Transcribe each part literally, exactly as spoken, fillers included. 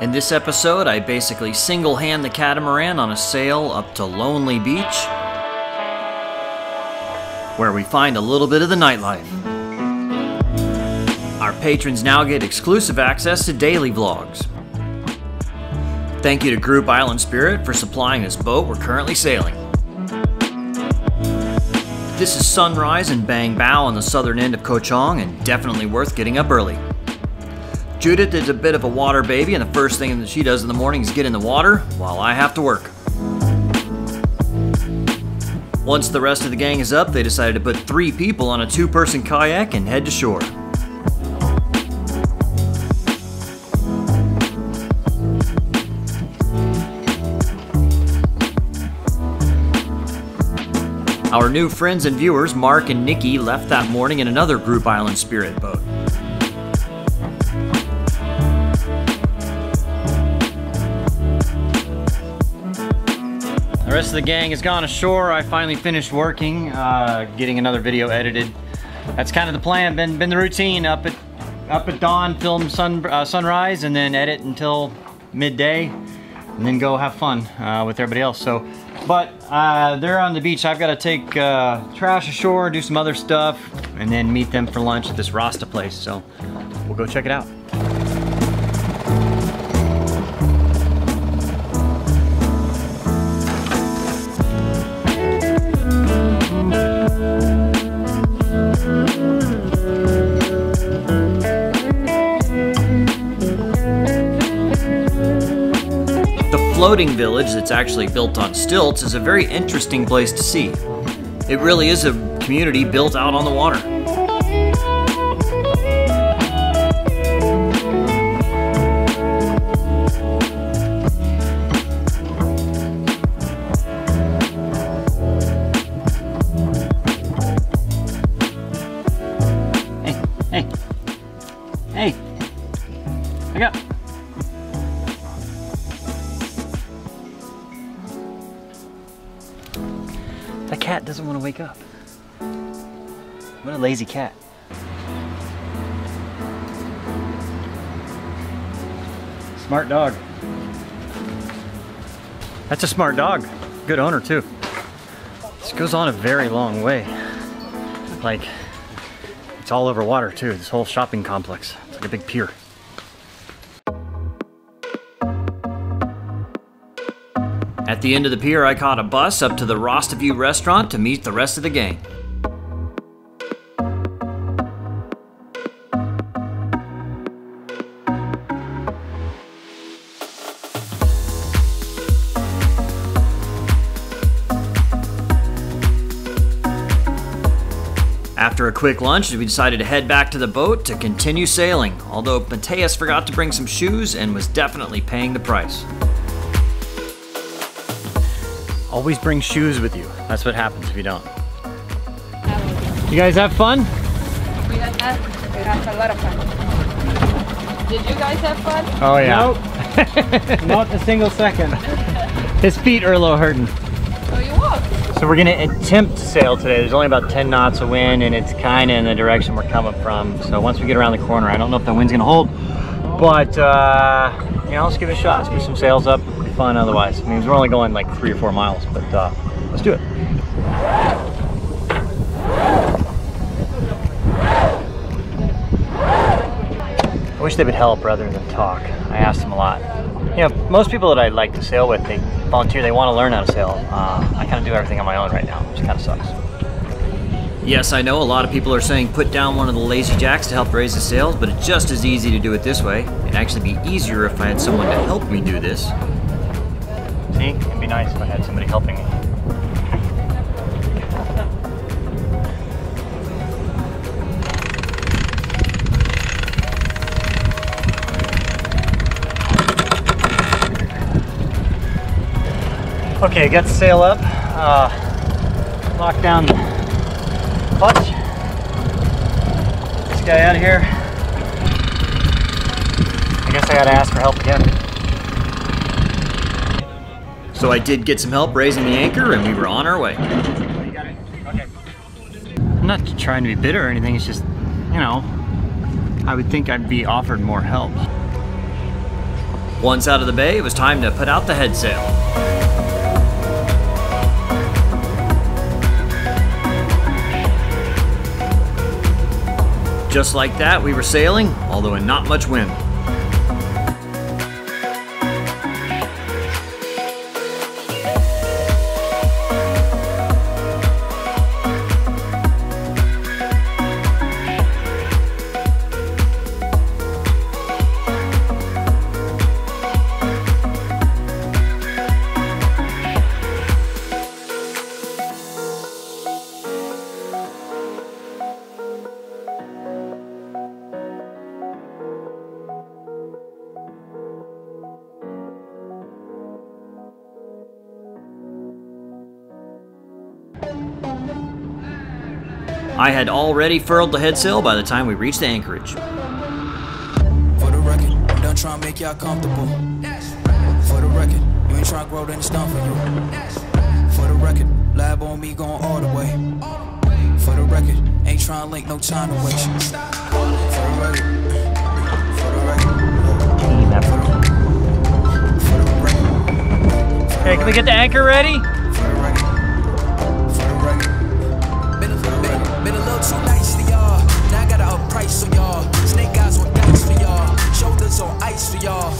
In this episode, I basically single-hand the catamaran on a sail up to Lonely Beach, where we find a little bit of the nightlife. Our patrons now get exclusive access to daily vlogs. Thank you to Group Island Spirit for supplying this boat we're currently sailing. This is sunrise in Bang Bao on the southern end of Ko Chang, and definitely worth getting up early. Judith is a bit of a water baby, and the first thing that she does in the morning is get in the water while I have to work. Once the rest of the gang is up, they decided to put three people on a two-person kayak and head to shore. Our new friends and viewers, Mark and Nikki, left that morning in another Group Island Spirit boat. The rest of the gang has gone ashore. I finally finished working, uh, getting another video edited. That's kind of the plan, been been the routine. Up at up at dawn, film sun uh, sunrise, and then edit until midday, and then go have fun uh, with everybody else. So, but uh, they're on the beach. I've got to take uh, trash ashore, do some other stuff, and then meet them for lunch at this Rasta place. So, we'll go check it out. Floating village that's actually built on stilts is a very interesting place to see. It really is a community built out on the water. Hey, hey, hey, look up. That cat doesn't want to wake up. What a lazy cat. Smart dog. That's a smart dog. Good owner too. This goes on a very long way. Like, it's all over water too, this whole shopping complex. It's like a big pier. At the end of the pier, I caught a bus up to the Rasta View restaurant to meet the rest of the gang. After a quick lunch, we decided to head back to the boat to continue sailing, although Mateus forgot to bring some shoes and was definitely paying the price. Always bring shoes with you. That's what happens if you don't. You guys have fun? We had, we had a lot of fun. Did you guys have fun? Oh yeah. Nope. Not a single second. His feet are a little hurting. So you walked. So we're gonna attempt to sail today. There's only about ten knots of wind, and it's kinda in the direction we're coming from. So once we get around the corner, I don't know if the wind's gonna hold, but uh, you know, let's give it a shot. Let's put some sails up. Fun otherwise. I mean, we're only going like three or four miles, but uh, let's do it. I wish they would help rather than talk. I asked them a lot. You know, most people that I like to sail with, they volunteer, they want to learn how to sail. Uh, I kind of do everything on my own right now, which kind of sucks. Yes, I know a lot of people are saying put down one of the lazy jacks to help raise the sails, but it's just as easy to do it this way. It'd actually be easier if I had someone to help me do this. See, it'd be nice if I had somebody helping me. Okay, got the sail up. Uh, lock down the clutch. Get this guy out of here. I guess I gotta ask for help again. So I did get some help raising the anchor, and we were on our way. You got it? Okay. I'm not trying to be bitter or anything, it's just, you know, I would think I'd be offered more help. Once out of the bay, it was time to put out the head sail. Just like that, we were sailing, although in not much wind. I had already furled the headsail by the time we reached the anchorage. For the record, I'm done trying to make y'all comfortable. For the record, you ain't trying to grow, then it's done for you. For the record, lab on me going all the way. For the record, ain't trying to link no time to waste. For the record, for the record. Hey, can we get the anchor ready? So nice to y'all, now I got a up price for y'all. Snake eyes on dice for y'all, shoulders on ice for y'all.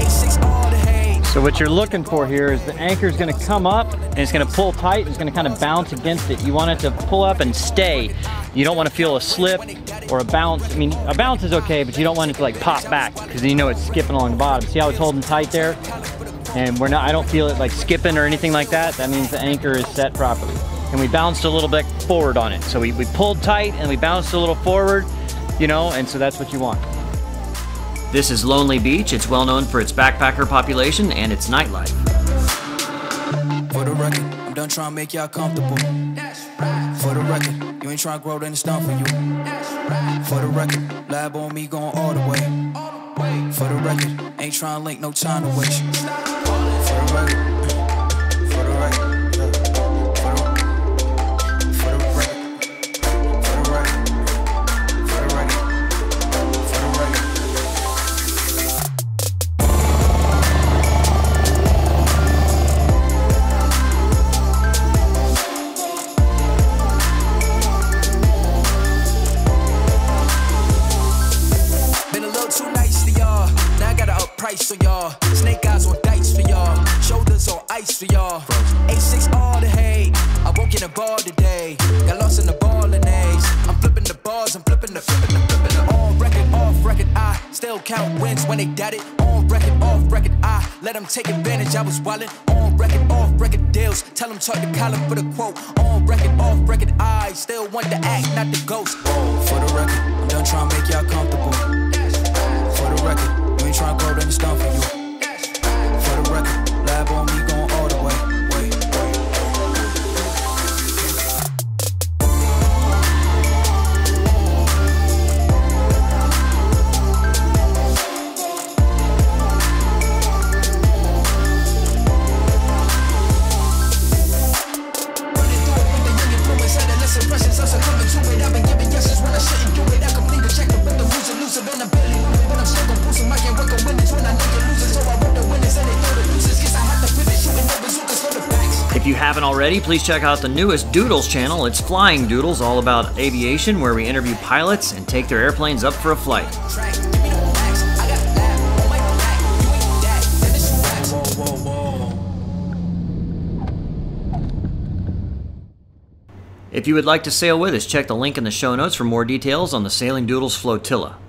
A six all the hay. So what you're looking for here is the anchor is going to come up and it's going to pull tight and it's going to kind of bounce against it. You want it to pull up and stay. You don't want to feel a slip or a bounce. I mean, a bounce is okay, but you don't want it to like pop back because you know it's skipping along the bottom. See how it's holding tight there? And we're not, I don't feel it like skipping or anything like that. That means the anchor is set properly. And we bounced a little bit forward on it. So we, we pulled tight and we bounced a little forward, you know, and so that's what you want. This is Lonely Beach. It's well known for its backpacker population and its nightlife. For the record, I'm done trying to make y'all comfortable. For the record, you ain't trying to grow, then it's done for you. For the record, lab on me going all the way. For the record, ain't trying to link no time to waste. For the record. Price for y'all, snake eyes on dice for y'all, shoulders on ice for y'all. A six all the hay. I won't get a ball today. Got lost in the ball and A's. I'm flipping the bars, I'm flipping the flipping the flipping the on record, off record. I still count wins when they doubt it. On record, off record. I let them take advantage. I was wildin'. On record, off record deals. Tell them talk to Colin for the quote. On record, off record. I still want the act, not the ghost. Oh, for the record, I'm done trying to make y'all comfortable. For the record. We try to grow, then it's done for you. For the record, lab on me going all the way. If you haven't already, please check out the newest Doodles channel. It's Flying Doodles, all about aviation, where we interview pilots and take their airplanes up for a flight. If you would like to sail with us, check the link in the show notes for more details on the Sailing Doodles flotilla.